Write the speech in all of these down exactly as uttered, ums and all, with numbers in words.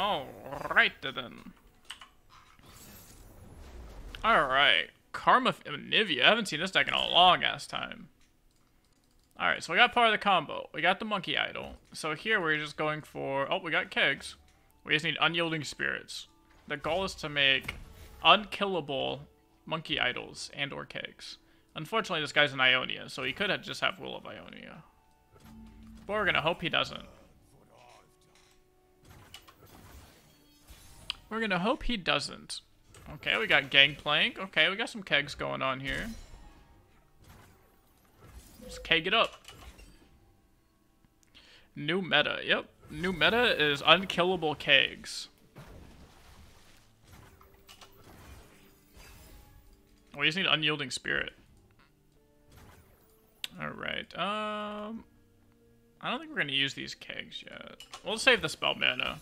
Alright then. Alright. Karma Anivia. I haven't seen this deck in a long ass time. Alright, so we got part of the combo. We got the Monkey Idol. So here we're just going for... Oh, we got kegs. We just need Unyielding Spirits. The goal is to make unkillable Monkey Idols and or kegs. Unfortunately, this guy's an Ionia, so he could have just have Will of Ionia. But we're going to hope he doesn't. We're going to hope he doesn't. Okay, we got Gangplank. Okay, we got some kegs going on here. Let's keg it up. New meta. Yep. New meta is unkillable kegs. We just need Unyielding Spirit. Alright. Um, I don't think we're going to use these kegs yet. We'll save the spell mana.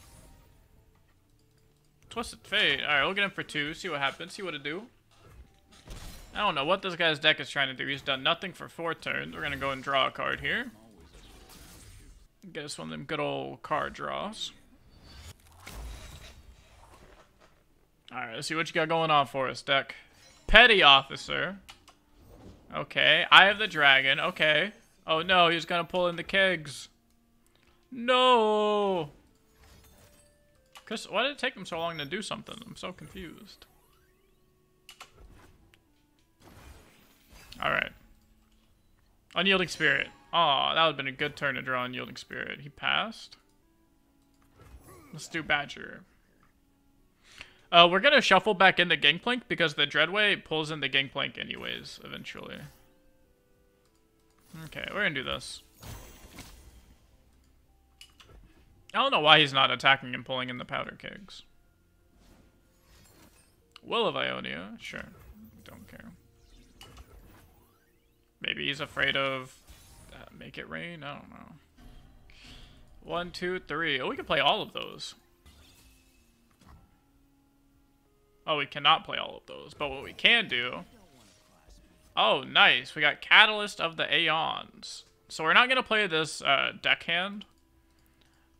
Twisted Fate. Alright, we'll get him for two. See what happens. See what it do. I don't know what this guy's deck is trying to do. He's done nothing for four turns. We're going to go and draw a card here. Get us one of them good old card draws. Alright, let's see what you got going on for us, deck. Petty Officer. Okay. Eye of the Dragon. Okay. Oh no, he's going to pull in the kegs. No! Chris, why did it take him so long to do something? I'm so confused. Alright. Unyielding Spirit. Aw, oh, that would have been a good turn to draw Unyielding Spirit. He passed. Let's do Badger. Uh, we're going to shuffle back into Gangplank because the Dreadway pulls in the Gangplank anyways, eventually. Okay, we're going to do this. I don't know why he's not attacking and pulling in the Powder Kegs. Will of Ionia? Sure. Don't care. Maybe he's afraid of uh, Make It Rain? I don't know. One, two, three. Oh, we can play all of those. Oh, we cannot play all of those. But what we can do... Oh, nice. We got Catalyst of the Aeons. So we're not going to play this uh, deck hand.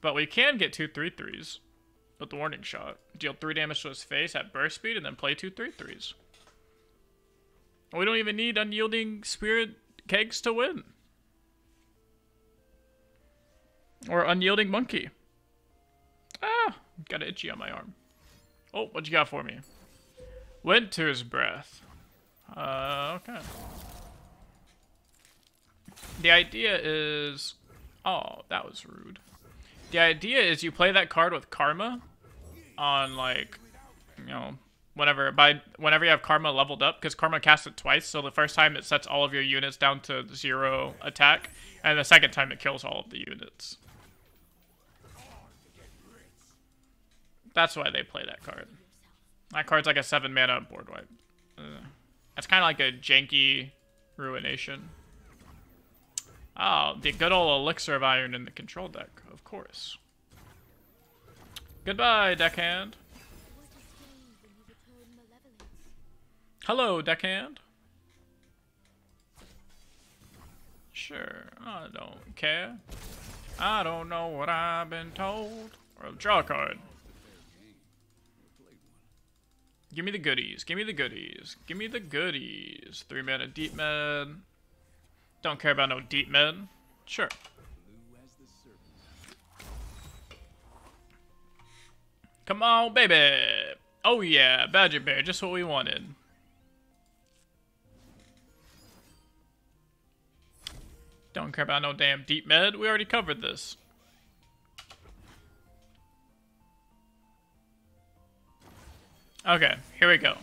But we can get two three threes with the warning shot. Deal three damage to his face at burst speed and then play two three threes. We don't even need Unyielding Spirit kegs to win. Or Unyielding Monkey. Ah, got an itchy on my arm. Oh, what you got for me? Winter's Breath. Uh, okay. The idea is... Oh, that was rude. The idea is you play that card with Karma on, like, you know, whenever, by, whenever you have Karma leveled up, because Karma casts it twice, so the first time it sets all of your units down to zero attack, and the second time it kills all of the units. That's why they play that card. That card's like a seven mana board wipe. Uh, that's kind of like a janky ruination. Oh, the good old Elixir of Iron in the control deck, of course. Goodbye, deckhand. Hello, deckhand. Sure, I don't care. I don't know what I've been told. Or draw a card. Give me the goodies. Give me the goodies. Give me the goodies. Three mana deep med. Don't care about no deep med. Sure. Come on, baby. Oh yeah, Badger Bear, just what we wanted. Don't care about no damn deep med. We already covered this. Okay, here we go.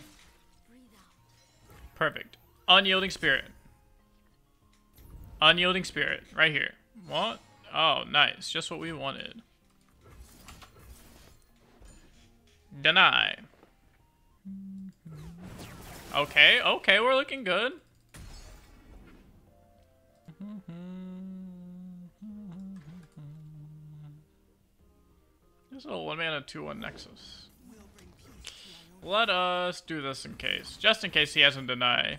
Perfect. Unyielding Spirit. Unyielding Spirit, right here. What? Oh, nice. Just what we wanted. Deny. Okay, okay, we're looking good. There's a little one mana two one Nexus. Let us do this in case. Just in case he hasn't deny.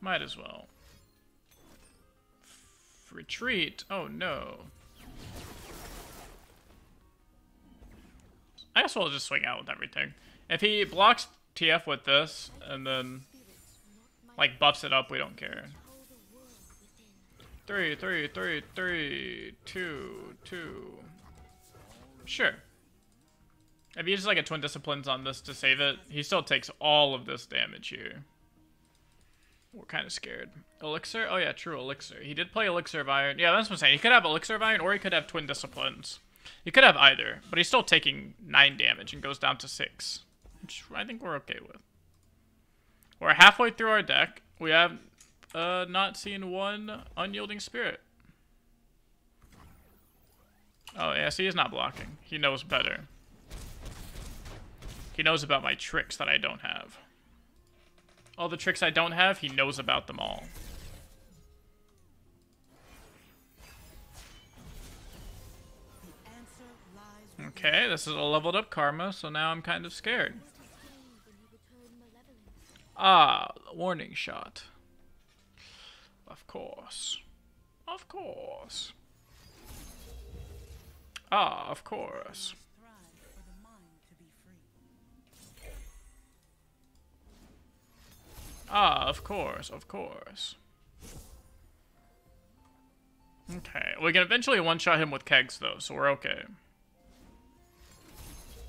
Might as well. F- retreat. Oh no. I guess we'll just swing out with everything. If he blocks T F with this, and then, like, buffs it up, we don't care. Three, three, three, three, two, two. Sure. If he uses, like, a Twin Disciplines on this to save it, he still takes all of this damage here. We're kind of scared. Elixir? Oh, yeah, true, Elixir. He did play Elixir of Iron. Yeah, that's what I'm saying. He could have Elixir of Iron, or he could have Twin Disciplines. He could have either, but he's still taking nine damage and goes down to six, which I think we're okay with. We're halfway through our deck. We have uh, not seen one Unyielding Spirit. Oh, yeah, see, he's not blocking. He knows better. He knows about my tricks that I don't have. All the tricks I don't have, he knows about them all. Okay, this is a leveled up Karma, so now I'm kind of scared. Ah, warning shot. Of course. Of course. Ah, of course. Ah, of course, of course. Okay, we can eventually one-shot him with kegs, though, so we're okay.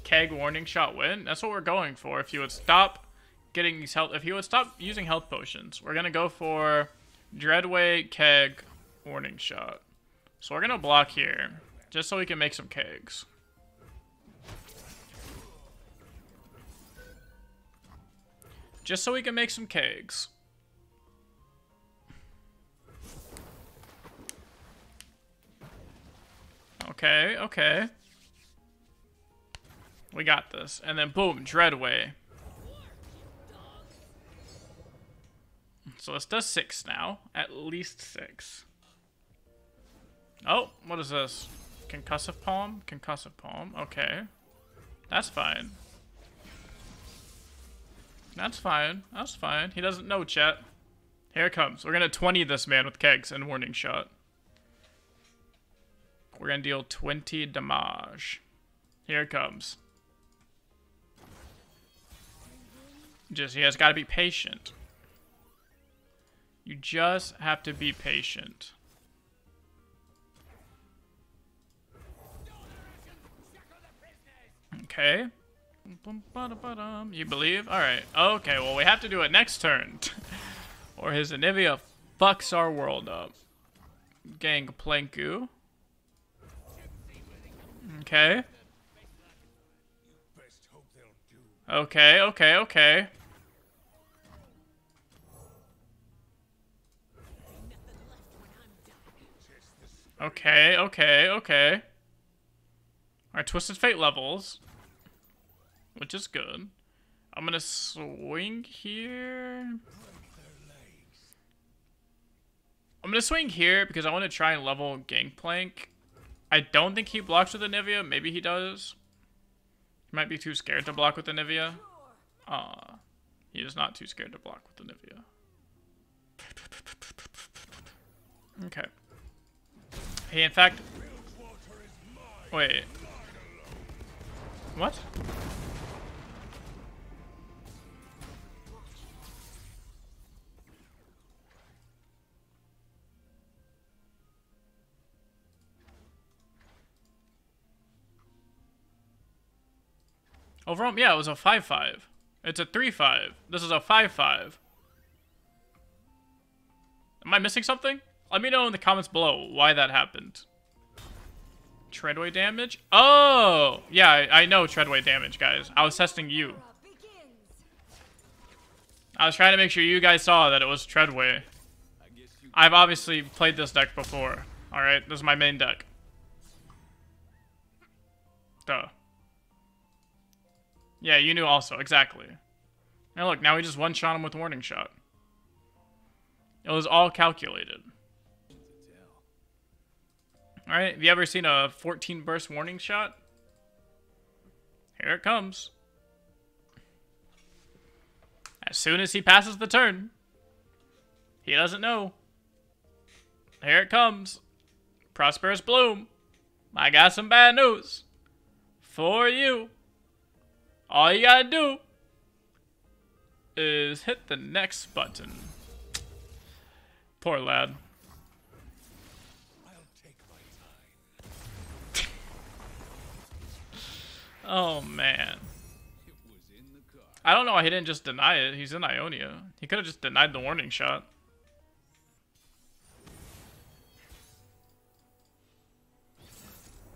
Keg, warning shot, win. That's what we're going for. If he would stop getting these health, if he would stop using health potions, we're gonna go for Dreadway, keg, warning shot. So we're gonna block here, just so we can make some kegs. Just so we can make some kegs. Okay, okay. We got this. And then boom, Dreadway. So this does six now. At least six. Oh, what is this? Concussive Palm? Concussive Palm. Okay. That's fine. That's fine. That's fine. He doesn't know, chat. Here it comes. We're going to twenty this man with kegs and warning shot. We're going to deal twenty damage. Here it comes. Just, he has got to be patient. You just have to be patient. Okay. You believe? Alright. Okay, well, we have to do it next turn. Or his Anivia fucks our world up. Gangplanku. Okay. Okay, okay, okay. Okay, okay, okay. Our Twisted Fate levels. Which is good. I'm gonna swing here. I'm gonna swing here because I want to try and level Gangplank. I don't think he blocks with Anivia. Maybe he does. He might be too scared to block with Anivia. Ah, uh, he is not too scared to block with Anivia. Okay. He in fact. Wait. What? Overall, yeah, it was a five five. It's a three five. This is a five five. Am I missing something? Let me know in the comments below why that happened. Treadway damage? Oh! Yeah, I, I know Treadway damage, guys. I was testing you. I was trying to make sure you guys saw that it was Treadway. I've obviously played this deck before. Alright, this is my main deck. Duh. Yeah, you knew also, exactly. Now look, now we just one-shot him with warning shot. It was all calculated. Alright, have you ever seen a fourteen burst warning shot? Here it comes. As soon as he passes the turn, he doesn't know. Here it comes. Prosperous Bloom. I got some bad news for you. All you gotta do is hit the next button. Poor lad. I'll take my time. Oh man. It was in the car. I don't know why he didn't just deny it. He's in Ionia. He could have just denied the warning shot.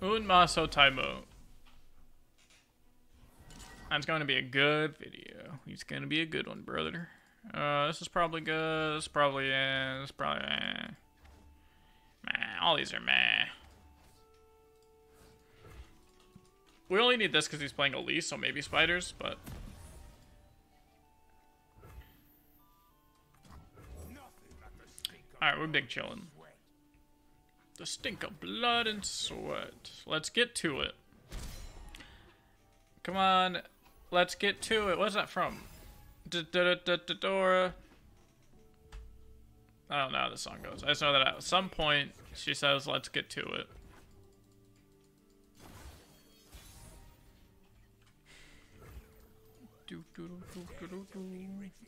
Unmaso Taimo. That's going to be a good video. It's going to be a good one, brother. Uh, this is probably good. This is probably, uh, this is probably, uh, meh. All these are meh. We only need this because he's playing Elise, so maybe spiders, but. Alright, we're big chillin'. The stink of blood and sweat. Let's get to it. Come on. Let's get to it. What's that from? Da-da-da-da-da-dora. I don't know how this song goes. I just know that at some point she says, let's get to it.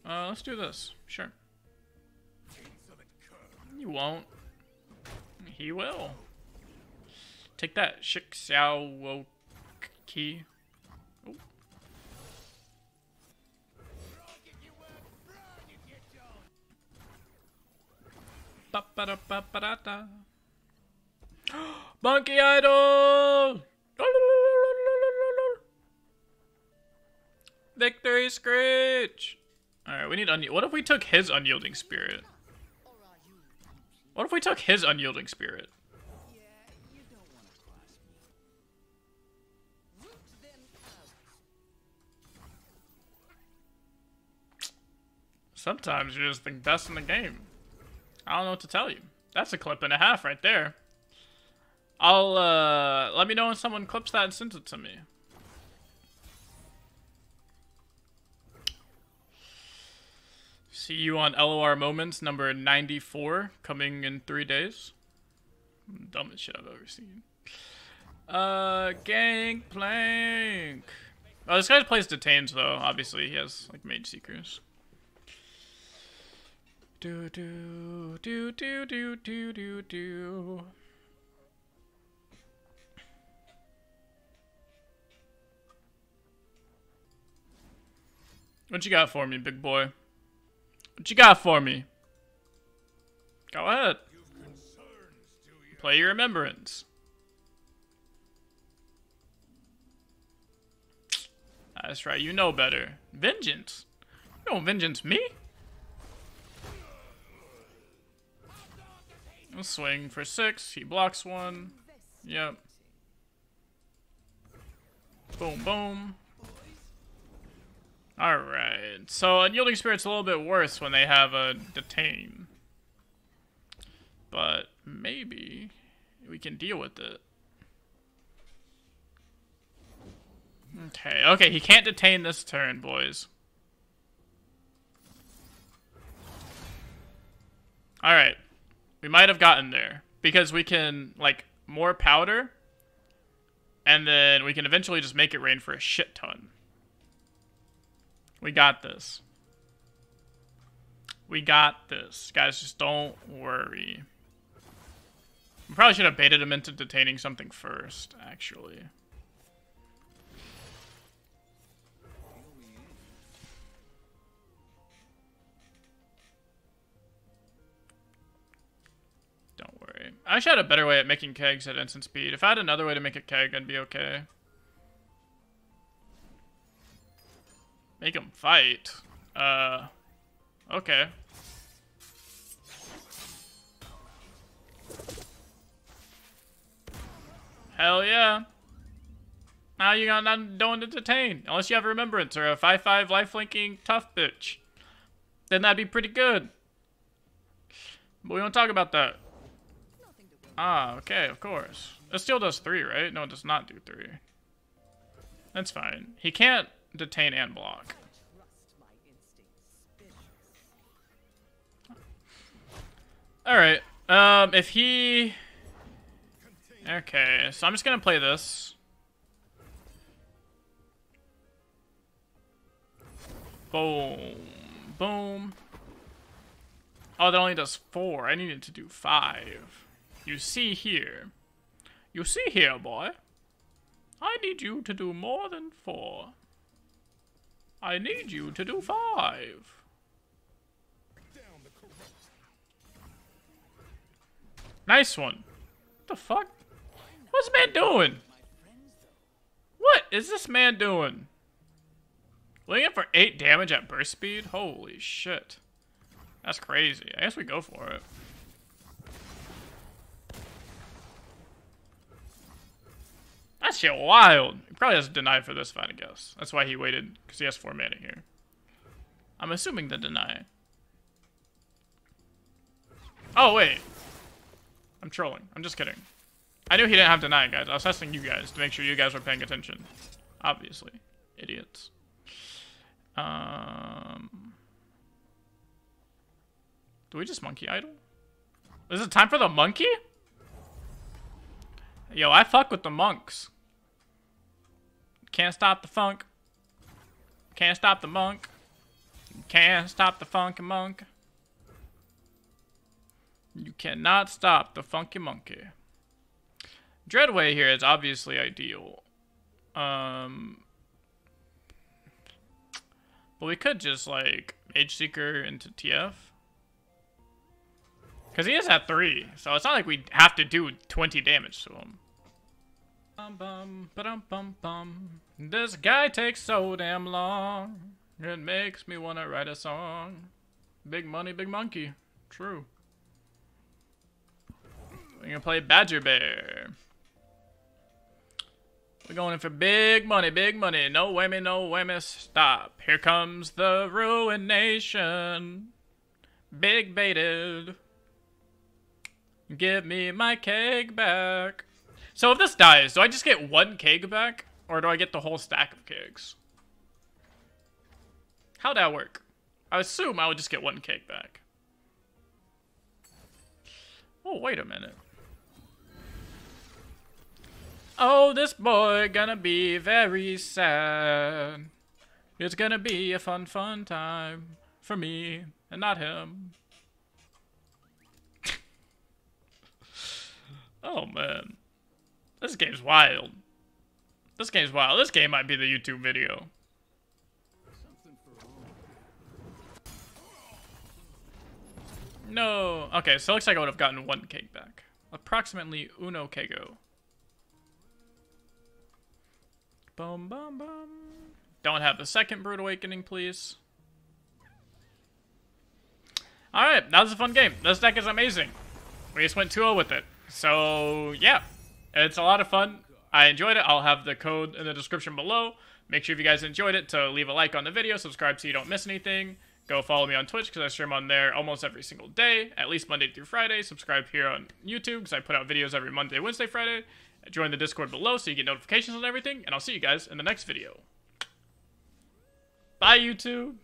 Uh, let's do this. Sure. You won't. He will. Take that, Shiksawoki. Oh. Ba-ba-da-ba-ba-da-da. Monkey Idol! Victory Screech! Alright, we need Unyielding. What if we took his Unyielding Spirit? What if we took his Unyielding Spirit? Yeah, you don't want to cross me. Root them out. Sometimes you're just the best in the game. I don't know what to tell you. That's a clip and a half right there. I'll, uh, let me know when someone clips that and sends it to me. See you on L O R Moments number ninety-four, coming in three days. Dumbest shit I've ever seen. Uh, Gangplank. Oh, this guy plays Detains though. Obviously, he has like Mage Seekers. Do do do do do do do do. What you got for me, big boy? What you got for me? Go ahead. Play your Remembrance. That's right, you know better. Vengeance. You don't vengeance me. I'll swing for six. He blocks one. Yep. Boom, boom. Alright, so Unyielding Spirit's a little bit worse when they have a Detain. But maybe we can deal with it. Okay, okay, he can't Detain this turn, boys. Alright, we might have gotten there. Because we can, like, more powder. And then we can eventually just make it rain for a shit ton. We got this. We got this. Guys, just don't worry. We probably should have baited him into detaining something first, actually. Don't worry. I should have a better way at making kegs at instant speed. If I had another way to make a keg, I'd be okay. Make him fight. Uh, okay. Hell yeah. Now you got nothing doing to Detain. Unless you have a Remembrance or a five five lifelinking tough bitch. Then that'd be pretty good. But we don't talk about that. Ah, okay, of course. It still does three, right? No, it does not do three. That's fine. He can't Detain and block. Alright. Um, if he... Okay, so I'm just gonna play this. Boom. Boom. Oh, that only does four. I needed to do five. You see here. You see here, boy. I need you to do more than four. I need you to do five. Nice one. What the fuck? What's this man doing? What is this man doing? Laying for eight damage at burst speed? Holy shit. That's crazy. I guess we go for it. That shit wild. He probably has deny for this fight, I guess. That's why he waited, because he has four mana here. I'm assuming the deny. Oh, wait. I'm trolling. I'm just kidding. I knew he didn't have deny, guys. I was testing you guys to make sure you guys were paying attention. Obviously. Idiots. Um... Do we just monkey idle? Is it time for the monkey? Yo, I fuck with the monks. Can't stop the funk. Can't stop the monk. Can't stop the funky monk. You cannot stop the funky monkey. Dreadway here is obviously ideal. Um, but we could just like Age Seeker into T F. Because he is at three, so it's not like we have to do twenty damage to him. Bum, bum, ba-dum, bum, bum. This guy takes so damn long. It makes me want to write a song. Big money, big monkey. True. We're going to play Badger Bear. We're going in for big money, big money. No whammy, no whammy, stop. Here comes the ruination. Big baited. Give me my keg back. So if this dies, do I just get one keg back? Or do I get the whole stack of kegs? How'd that work? I assume I would just get one keg back. Oh, wait a minute. Oh, this boy gonna be very sad. It's gonna be a fun, fun time. For me, and not him. Oh, man. This game's wild. This game's wild. This game might be the YouTube video. No. Okay, so it looks like I would have gotten one cake back. Approximately uno kego. Boom, boom, boom. Don't have the second Brood Awakening, please. Alright, that was a fun game. This deck is amazing. We just went two oh with it. So, yeah, it's a lot of fun. I enjoyed it. I'll have the code in the description below. Make sure if you guys enjoyed it to leave a like on the video, subscribe so you don't miss anything. Go follow me on Twitch because I stream on there almost every single day, at least Monday through Friday. Subscribe here on YouTube because I put out videos every Monday, Wednesday, Friday. Join the Discord below so you get notifications on everything, and I'll see you guys in the next video. Bye, YouTube.